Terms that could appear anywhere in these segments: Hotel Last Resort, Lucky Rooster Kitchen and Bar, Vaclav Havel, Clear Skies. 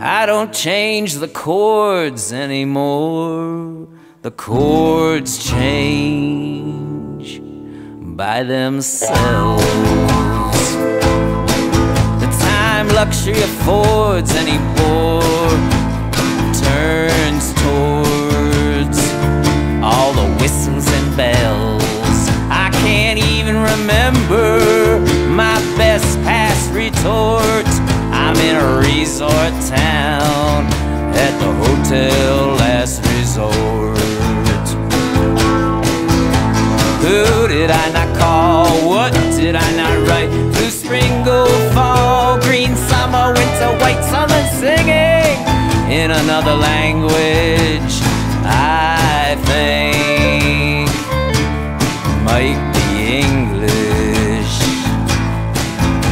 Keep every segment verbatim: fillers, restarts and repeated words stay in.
I don't change the chords anymore. The chords change by themselves. The time luxury affords anymore turns towards all the whistles and bells. I can't even remember my best past retort. I'm in a resort town at the Hotel Last Resort. Who did I not call? What did I not write? Blue spring, gold fall, green summer, winter, white summer, singing in another language I think might be English.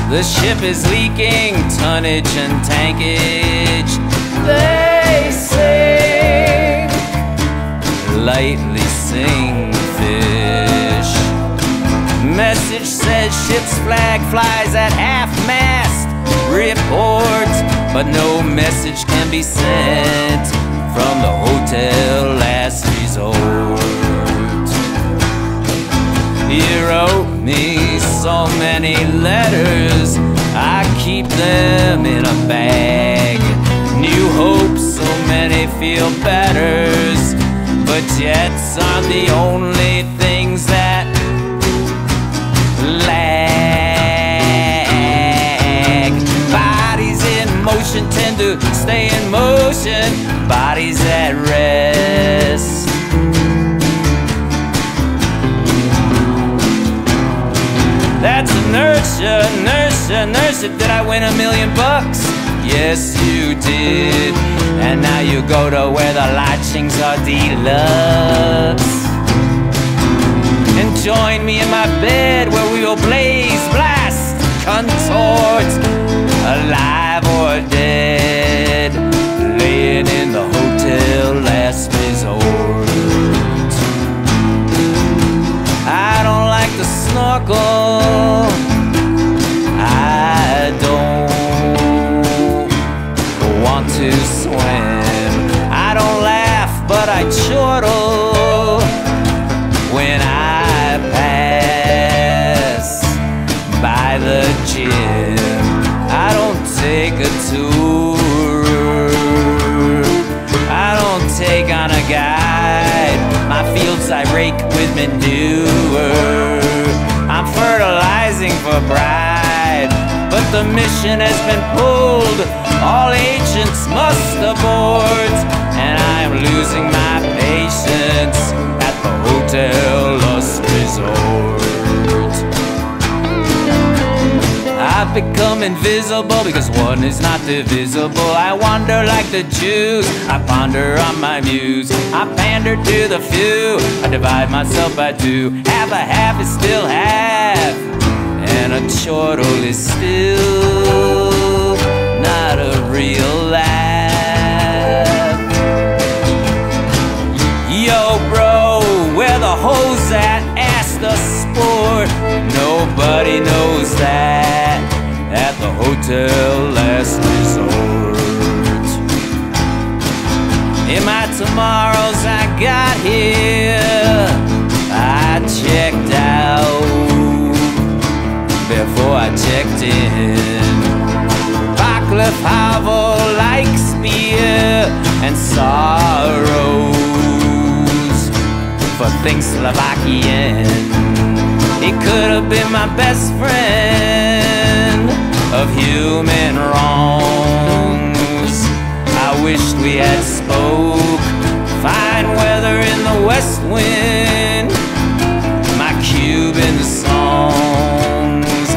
The ship is leaking tonnage and tankage. They sing, lightly sing fish. Message says ship's flag flies at half-mast. Report, but no message can be sent from the Hotel Last Resort. You wrote me so many letters, I keep them in a bag. New hopes, so many feel betters, but yet some the only things that lag. Bodies in motion tend to stay in motion. Bodies at rest. That's inertia, inertia, inertia. Did I win a million bucks? Yes, you did. And now you go to where the lodgings are deluxe. And join me in my bed where we will blaze, blast, contort, alive or dead, laying in the Hotel Last Resort. I don't like to snorkel. I don't want to swim. I don't laugh, but I chortle when I pass by the gym. I don't take a tour. I don't take on a guide. My fields I rake with manure. I'm fertilizing for pride, but the mission has been pulled. All agents must abort, and I'm losing my patience at the Hotel Last Resort. I've become invisible because one is not divisible. I wander like the Jews, I ponder on my muse. I pander to the few, I divide myself by two. Half a half is still half, and a chortle is still not a real laugh. Yo bro, where the hoes at? Ask the sport. Nobody knows that at the Hotel Last Resort. In my tomorrows I got here, I checked out before I checked in. Vaclav Havel likes beer and sorrows for things Slovakian. It could have been my best friend of human wrongs. I wished we had spoke. Fine weather in the west wind, my Cuban songs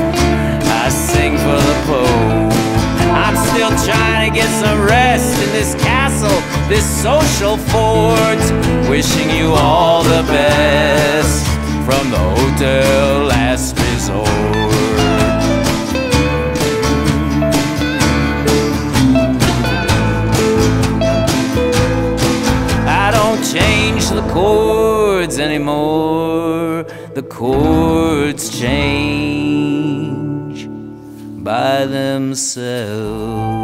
I sing for the Pope. I'm still trying to get some rest in this castle, this social fort. Wishing you all the best from the Hotel Last Resort. Change the chords anymore. The chords change by themselves.